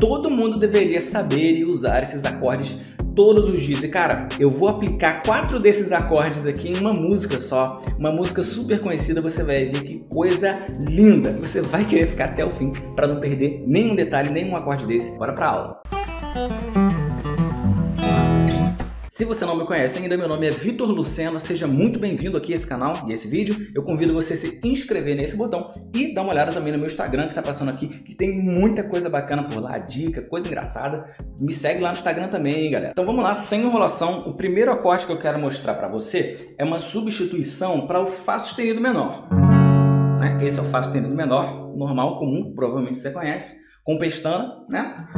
Todo mundo deveria saber e usar esses acordes todos os dias. E cara, eu vou aplicar 4 desses acordes aqui em uma música só, uma música super conhecida, você vai ver que coisa linda. Você vai querer ficar até o fim para não perder nenhum detalhe, nenhum acorde desse. Bora pra aula! Se você não me conhece ainda, meu nome é Vitor Lucena, seja muito bem-vindo aqui a esse canal e a esse vídeo. Eu convido você a se inscrever nesse botão e dar uma olhada também no meu Instagram que tá passando aqui, que tem muita coisa bacana por lá, dica, coisa engraçada. Me segue lá no Instagram também, hein, galera. Então vamos lá, sem enrolação, o primeiro acorde que eu quero mostrar pra você é uma substituição para o Fá sustenido menor. Né? Esse é o Fá sustenido menor, normal, comum, provavelmente você conhece, com pestana, né?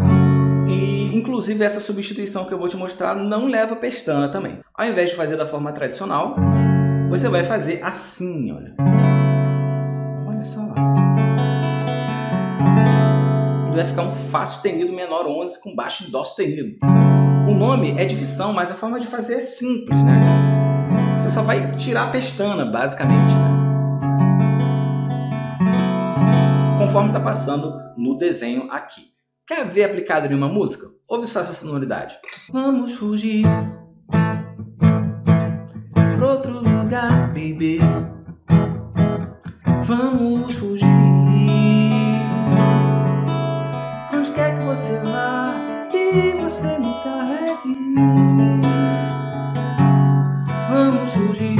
E, inclusive, essa substituição que eu vou te mostrar não leva pestana também. Ao invés de fazer da forma tradicional, você vai fazer assim, olha. Olha só lá. E vai ficar um Fá sustenido menor 11 com baixo em Dó sustenido. O nome é divisão, mas a forma de fazer é simples, né? Você só vai tirar a pestana, basicamente. Conforme está passando no desenho aqui. Quer ver aplicado em uma música? Ouve só essa sonoridade. Vamos fugir para outro lugar, baby. Vamos fugir. Onde quer que você vá, que você me carregue. Vamos fugir.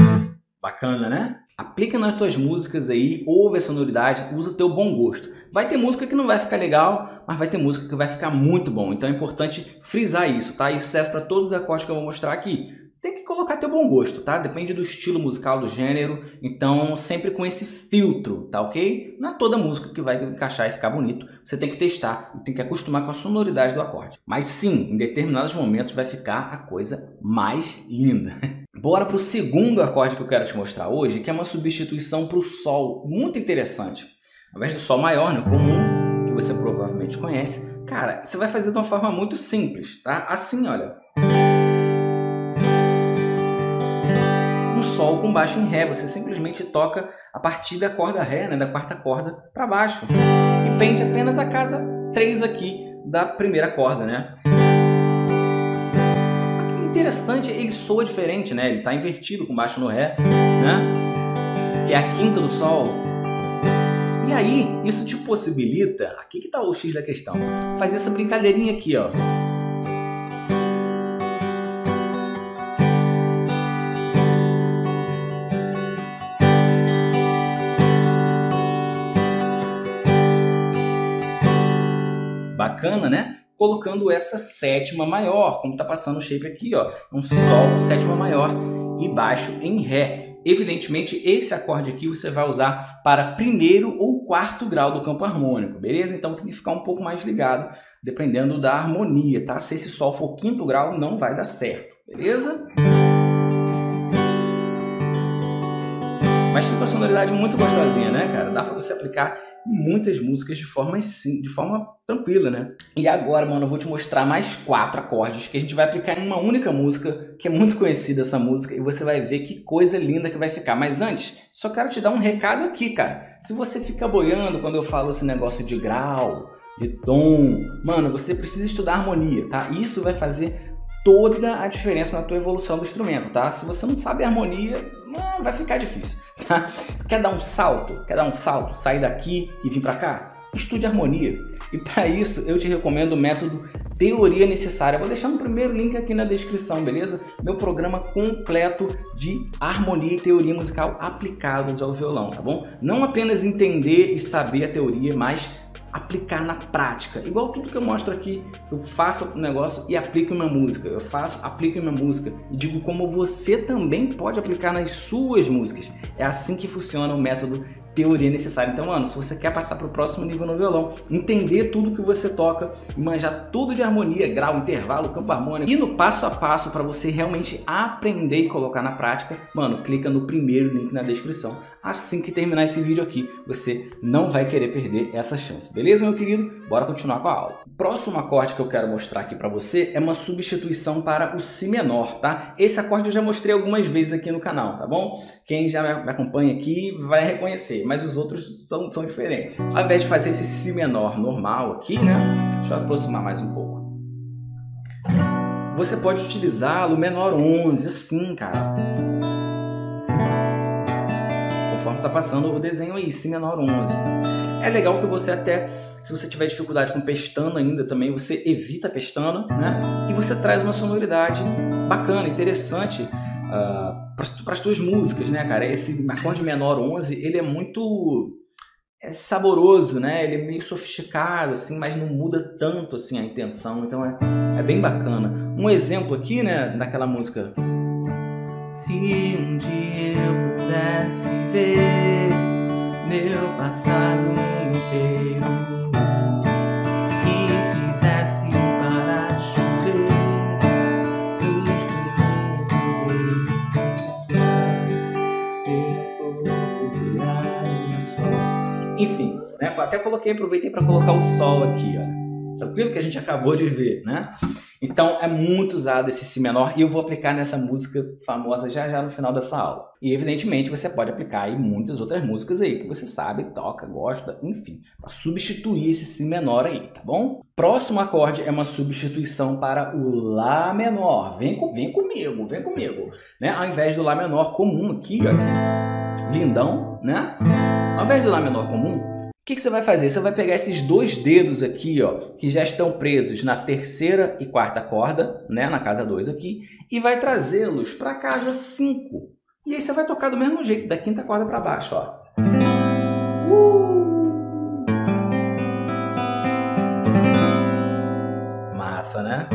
Bacana, né? Aplica nas tuas músicas aí, ouve a sonoridade, usa teu bom gosto. Vai ter música que não vai ficar legal, mas vai ter música que vai ficar muito bom. Então é importante frisar isso, tá? Isso serve para todos os acordes que eu vou mostrar aqui. Tem que colocar teu bom gosto, tá? Depende do estilo musical, do gênero. Então sempre com esse filtro, tá ok? Não é toda música que vai encaixar e ficar bonito. Você tem que testar e tem que acostumar com a sonoridade do acorde. Mas sim, em determinados momentos vai ficar a coisa mais linda. Bora para o segundo acorde que eu quero te mostrar hoje, que é uma substituição para o Sol, muito interessante. Ao invés do Sol maior, né, comum, que você provavelmente conhece, cara, você vai fazer de uma forma muito simples, tá? Assim, olha. Um Sol com baixo em Ré, você simplesmente toca a partir da corda Ré, né, da quarta corda, para baixo. E pende apenas a casa 3 aqui da primeira corda, né? Interessante, ele soa diferente, né? Ele tá invertido com baixo no Ré, né? Que é a quinta do Sol. E aí, isso te possibilita, aqui que tá o X da questão, fazer essa brincadeirinha aqui, ó. Bacana, né? Colocando essa sétima maior, como está passando o shape aqui, ó, um Sol, sétima maior e baixo em Ré. Evidentemente, esse acorde aqui você vai usar para primeiro ou quarto grau do campo harmônico, beleza? Então tem que ficar um pouco mais ligado, dependendo da harmonia, tá? Se esse Sol for quinto grau, não vai dar certo, beleza? Mas fica uma sonoridade muito gostosinha, né, cara? Dá para você aplicar muitas músicas de forma tranquila, né? E agora, mano, eu vou te mostrar mais 4 acordes que a gente vai aplicar em uma única música, que é muito conhecida essa música, e você vai ver que coisa linda que vai ficar. Mas antes, só quero te dar um recado aqui, cara. Se você fica boiando quando eu falo esse negócio de grau, de tom, mano, você precisa estudar harmonia, tá? Isso vai fazer toda a diferença na tua evolução do instrumento, tá? Se você não sabe harmonia, vai ficar difícil, tá? Quer dar um salto? Quer dar um salto? Sair daqui e vir pra cá? Estude harmonia. E para isso eu te recomendo o método Teoria Necessária. Vou deixar no primeiro link aqui na descrição, beleza? Meu programa completo de harmonia e teoria musical aplicados ao violão, tá bom? Não apenas entender e saber a teoria, mas aplicar na prática. Igual tudo que eu mostro aqui, eu faço um negócio e aplico uma música. Eu faço, aplico uma música e digo como você também pode aplicar nas suas músicas. É assim que funciona o método Teoria Necessária. Então, mano, se você quer passar para o próximo nível no violão, entender tudo que você toca e manjar tudo de harmonia, grau, intervalo, campo harmônico e no passo a passo para você realmente aprender e colocar na prática, mano, clica no primeiro link na descrição. assim que terminar esse vídeo aqui. Você não vai querer perder essa chance. Beleza, meu querido? Bora continuar com a aula. O próximo acorde que eu quero mostrar aqui para você é uma substituição para o Si menor, tá? Esse acorde eu já mostrei algumas vezes aqui no canal, tá bom? Quem já me acompanha aqui vai reconhecer, mas os outros são diferentes. Ao invés de fazer esse Si menor normal aqui, né? Deixa eu aproximar mais um pouco. Você pode utilizá-lo menor 11, assim, cara. Conforme tá passando o desenho aí, Si menor 11. É legal que você até, se você tiver dificuldade com pestana ainda também, você evita a pestana, né? E você traz uma sonoridade bacana, interessante para as tuas músicas, né, cara? Esse acorde menor 11, ele é muito... é saboroso, né? Ele é meio sofisticado, assim, mas não muda tanto assim a intenção, então é bem bacana. Um exemplo aqui, né, daquela música. Se um dia eu pudesse ver meu passado inteiro e fizesse parar de chover. Enfim, né? Até coloquei, aproveitei para colocar o sol aqui, ó. Tranquilo, que a gente acabou de ver, né? Então é muito usado esse Si menor e eu vou aplicar nessa música famosa já no final dessa aula. E evidentemente você pode aplicar aí muitas outras músicas aí que você sabe, toca, gosta, enfim, para substituir esse Si menor aí, tá bom? Próximo acorde é uma substituição para o Lá menor. Vem comigo, né? Ao invés do Lá menor comum aqui, ó, lindão, né? Ao invés do Lá menor comum, o que você vai fazer? Você vai pegar esses dois dedos aqui, ó, que já estão presos na terceira e quarta corda, né, na casa 2 aqui, e vai trazê-los para a casa 5. E aí você vai tocar do mesmo jeito, da quinta corda para baixo, ó. Massa, né?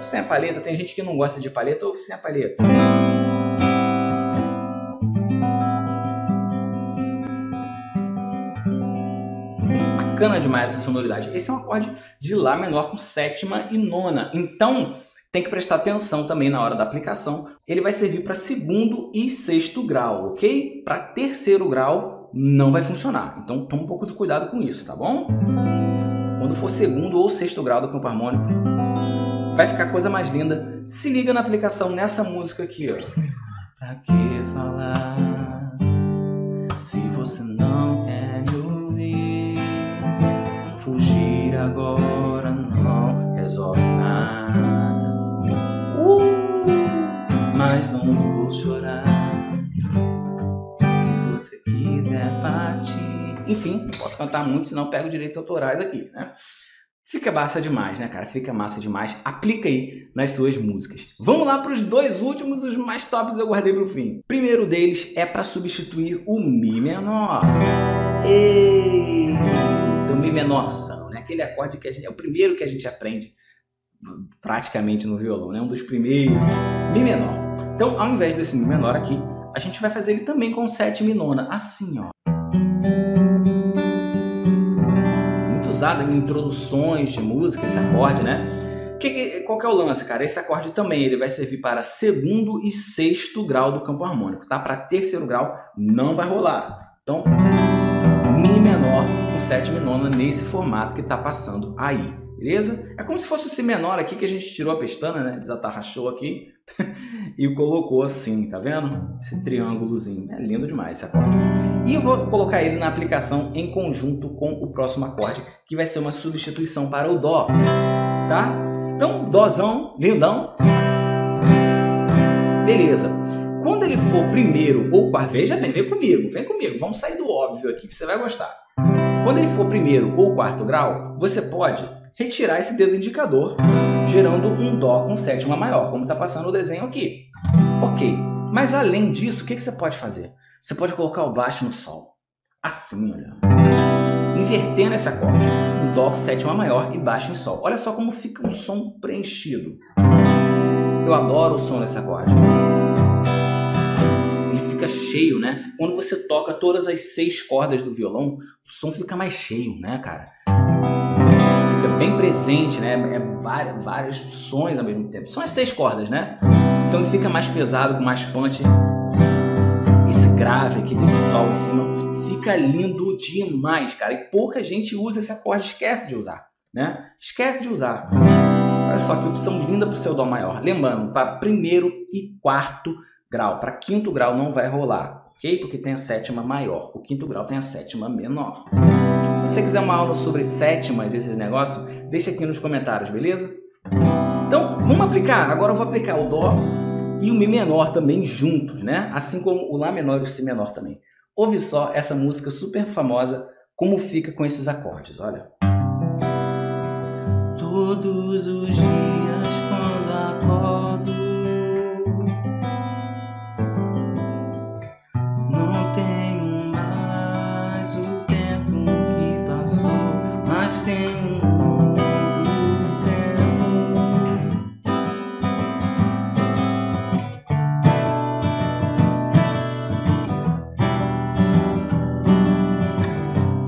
Sem a palheta, tem gente que não gosta de palheta, ou sem a palheta. Bacana demais essa sonoridade. Esse é um acorde de Lá menor com sétima e nona. Então, tem que prestar atenção também na hora da aplicação. Ele vai servir para segundo e sexto grau, ok? Para terceiro grau não vai funcionar. Então, toma um pouco de cuidado com isso, tá bom? Quando for segundo ou sexto grau do campo harmônico, vai ficar coisa mais linda. Se liga na aplicação nessa música aqui, ó. Pra que falar se você não quer me ouvir? Fugir agora não resolve nada. Mas não vou chorar se você quiser partir. Enfim, não posso cantar muito, senão eu pego direitos autorais aqui, né? Fica massa demais, né, cara? Fica massa demais. Aplica aí nas suas músicas. Vamos lá para os dois últimos, os mais tops eu guardei para o fim. Primeiro deles é para substituir o Mi menor. O Mi menorzão, né? Aquele acorde que é o primeiro que a gente aprende praticamente no violão, né? Um dos primeiros, Mi menor. Então, ao invés desse Mi menor aqui, a gente vai fazer ele também com sétima e nona, assim, ó. Muito usado em introduções de música, esse acorde, né? Qual que é o lance, cara? Esse acorde também ele vai servir para segundo e sexto grau do campo harmônico, tá? Para terceiro grau não vai rolar. Então, Mi menor com sétima e nona nesse formato que tá passando aí, beleza? É como se fosse o Si menor aqui que a gente tirou a pestana, né? Desatarrachou aqui e colocou assim, tá vendo? Esse triângulozinho, é lindo demais esse acorde. E eu vou colocar ele na aplicação em conjunto com o próximo acorde, que vai ser uma substituição para o Dó, tá? Então, Dózão, lindão. Beleza. Quando ele for primeiro ou quarto, veja bem, vem comigo, vamos sair do óbvio aqui, você vai gostar. Quando ele for primeiro ou quarto grau, você pode retirar esse dedo indicador, gerando um Dó com sétima maior, como está passando o desenho aqui. Ok, mas além disso, o que você pode fazer? Você pode colocar o baixo no Sol, assim, olha, invertendo esse acorde, um Dó com sétima maior e baixo em Sol. Olha só como fica um som preenchido. Eu adoro o som desse acorde. Cheio, né? Quando você toca todas as 6 cordas do violão, o som fica mais cheio, né, cara? Fica bem presente, né? É vários sons ao mesmo tempo. São as 6 cordas, né? Então fica mais pesado, com mais punch. grave aqui desse sol em cima, fica lindo demais, cara. E pouca gente usa esse acorde, esquece de usar, né? Esquece de usar. Olha só que opção linda para o seu dó maior. Lembrando, para primeiro e quarto grau. Para quinto grau não vai rolar, ok? Porque tem a sétima maior. O quinto grau tem a sétima menor. Se você quiser uma aula sobre sétimas, esses negócios, deixa aqui nos comentários, beleza? Então, vamos aplicar. Agora eu vou aplicar o dó e o mi menor também juntos, né? Assim como o lá menor e o si menor também. Ouve só essa música super famosa, como fica com esses acordes, olha. Todos os dias quando acordo, não tenho mais o tempo que passou, mas tenho um outro tempo.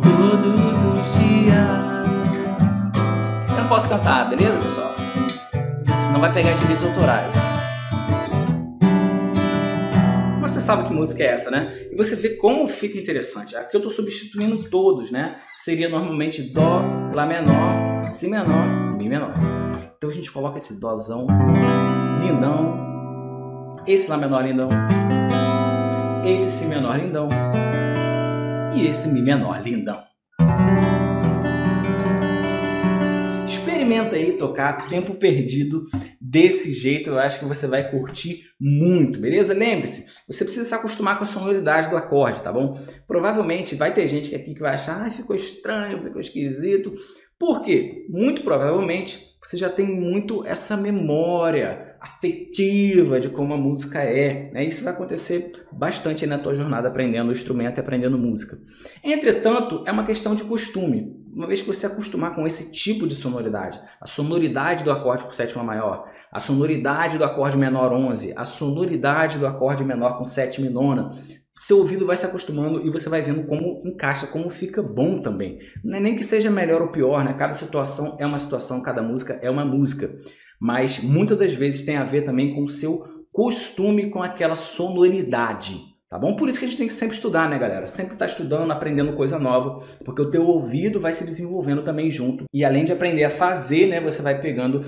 Todos os dias. Posso cantar, beleza, pessoal? Senão vai pegar direitos autorais. Mas você sabe que música é essa, né? E você vê como fica interessante. Aqui eu estou substituindo todos, né? Seria normalmente dó, lá menor, si menor, mi menor. Então a gente coloca esse dózão lindão, esse lá menor lindão, esse si menor lindão e esse mi menor lindão. Experimenta aí tocar Tempo Perdido desse jeito, eu acho que você vai curtir muito, beleza? Lembre-se, você precisa se acostumar com a sonoridade do acorde, tá bom? Provavelmente vai ter gente aqui que vai achar, ah, ficou estranho, ficou esquisito. Por quê? Muito provavelmente você já tem muito essa memória afetiva de como a música é, né? Isso vai acontecer bastante aí na tua jornada aprendendo o instrumento e aprendendo música. Entretanto, é uma questão de costume. Uma vez que você acostumar com esse tipo de sonoridade, a sonoridade do acorde com sétima maior, a sonoridade do acorde menor 11, a sonoridade do acorde menor com sétima e nona, seu ouvido vai se acostumando e você vai vendo como encaixa, como fica bom também. Não é nem que seja melhor ou pior, né? Cada situação é uma situação, cada música é uma música. Mas muitas das vezes tem a ver também com o seu costume com aquela sonoridade. Tá bom? Por isso que a gente tem que sempre estudar, né, galera? Sempre tá estudando, aprendendo coisa nova, porque o teu ouvido vai se desenvolvendo também junto. E além de aprender a fazer, né, você vai pegando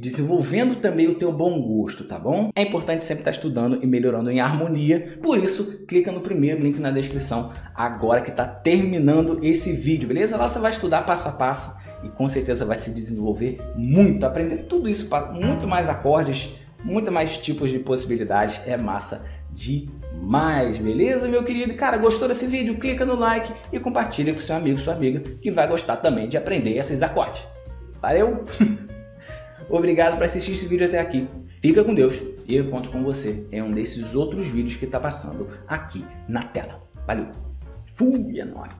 desenvolvendo também o teu bom gosto, tá bom? É importante sempre estar estudando e melhorando em harmonia. Por isso, clica no primeiro link na descrição agora que tá terminando esse vídeo, beleza? Lá você vai estudar passo a passo e com certeza vai se desenvolver muito, aprender tudo isso, muito mais acordes, muito mais tipos de possibilidades, é massa demais, beleza, meu querido? Cara, gostou desse vídeo? Clica no like e compartilha com seu amigo, sua amiga, que vai gostar também de aprender esses acordes. Valeu? Obrigado por assistir esse vídeo até aqui. Fica com Deus e eu encontro com você em um desses outros vídeos que tá passando aqui na tela. Valeu! Fui, é nóis!